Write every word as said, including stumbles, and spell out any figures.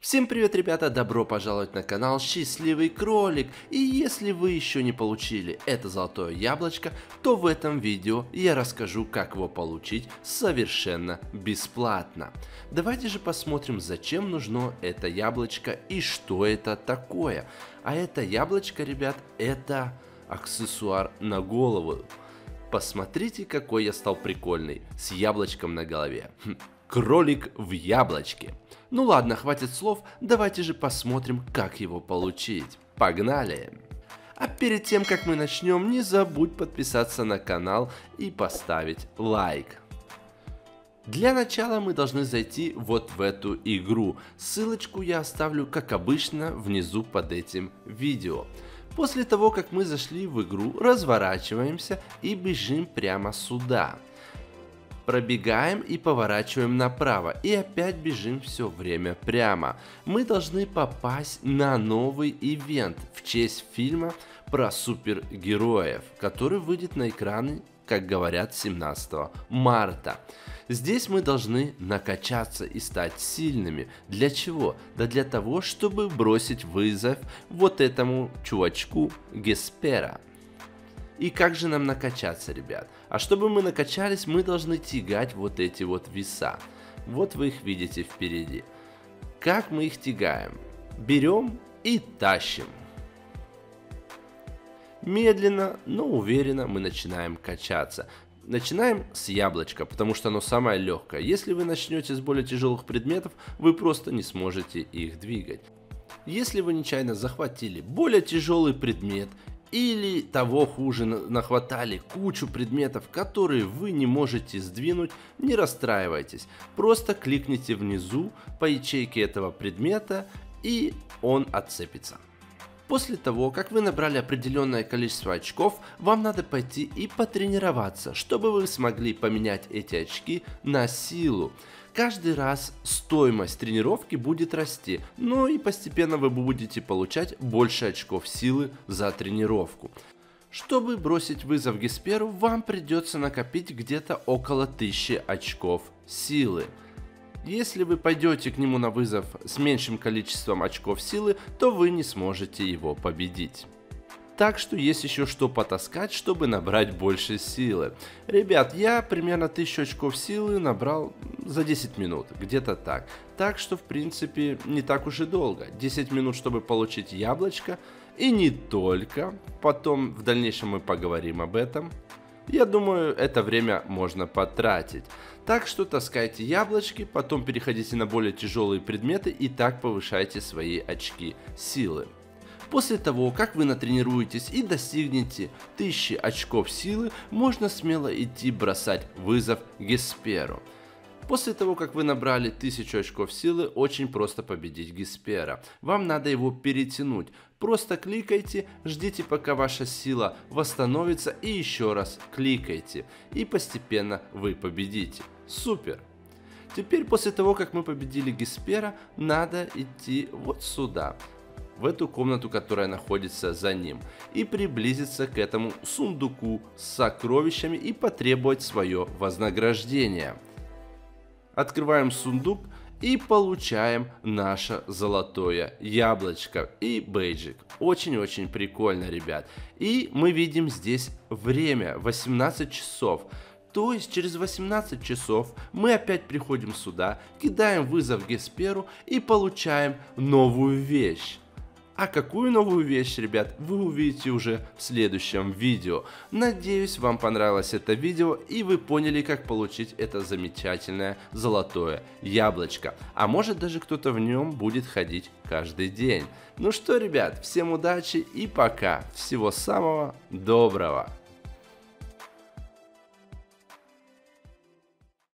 Всем привет, ребята, добро пожаловать на канал Счастливый Кролик, и если вы еще не получили это золотое яблочко, то в этом видео я расскажу, как его получить совершенно бесплатно. Давайте же посмотрим, зачем нужно это яблочко и что это такое. А это яблочко, ребят, это аксессуар на голову. Посмотрите, какой я стал прикольный, с яблочком на голове. Кролик в яблочке. Ну ладно, хватит слов, давайте же посмотрим, как его получить. Погнали! А перед тем, как мы начнем, не забудь подписаться на канал и поставить лайк. Для начала мы должны зайти вот в эту игру. Ссылочку я оставлю, как обычно, внизу под этим видео. После того, как мы зашли в игру, разворачиваемся и бежим прямо сюда. Пробегаем и поворачиваем направо, и опять бежим все время прямо. Мы должны попасть на новый ивент в честь фильма про супергероев, который выйдет на экраны, как говорят, семнадцатого марта. Здесь мы должны накачаться и стать сильными. Для чего? Да для того, чтобы бросить вызов вот этому чувачку Геспера. И как же нам накачаться, ребят? А чтобы мы накачались, мы должны тягать вот эти вот веса. Вот вы их видите впереди. Как мы их тягаем? Берем и тащим. Медленно, но уверенно мы начинаем качаться. Начинаем с яблочка, потому что оно самое легкое. Если вы начнете с более тяжелых предметов, вы просто не сможете их двигать. Если вы нечаянно захватили более тяжелый предмет, или того хуже, нахватали кучу предметов, которые вы не можете сдвинуть, не расстраивайтесь. Просто кликните внизу по ячейке этого предмета, и он отцепится. После того, как вы набрали определенное количество очков, вам надо пойти и потренироваться, чтобы вы смогли поменять эти очки на силу. Каждый раз стоимость тренировки будет расти, но и постепенно вы будете получать больше очков силы за тренировку. Чтобы бросить вызов Гесперу, вам придется накопить где-то около тысячи очков силы. Если вы пойдете к нему на вызов с меньшим количеством очков силы, то вы не сможете его победить. Так что есть еще что потаскать, чтобы набрать больше силы. Ребят, я примерно тысячу очков силы набрал за десять минут, где-то так. Так что, в принципе, не так уж и долго. десять минут, чтобы получить яблочко, и не только. Потом, в дальнейшем мы поговорим об этом. Я думаю, это время можно потратить. Так что таскайте яблочки, потом переходите на более тяжелые предметы и так повышайте свои очки силы. После того, как вы натренируетесь и достигнете тысячи очков силы, можно смело идти бросать вызов Гесперу. После того, как вы набрали тысячу очков силы, очень просто победить Геспера. Вам надо его перетянуть. Просто кликайте, ждите, пока ваша сила восстановится, и еще раз кликайте. И постепенно вы победите. Супер! Теперь, после того, как мы победили Геспера, надо идти вот сюда, в эту комнату, которая находится за ним, и приблизиться к этому сундуку с сокровищами и потребовать свое вознаграждение. Открываем сундук и получаем наше золотое яблочко и бейджик. Очень-очень прикольно, ребят. И мы видим здесь время восемнадцать часов. То есть через восемнадцать часов мы опять приходим сюда, кидаем вызов Гесперу и получаем новую вещь. А какую новую вещь, ребят, вы увидите уже в следующем видео. Надеюсь, вам понравилось это видео и вы поняли, как получить это замечательное золотое яблочко. А может, даже кто-то в нем будет ходить каждый день. Ну что, ребят, всем удачи и пока. Всего самого доброго.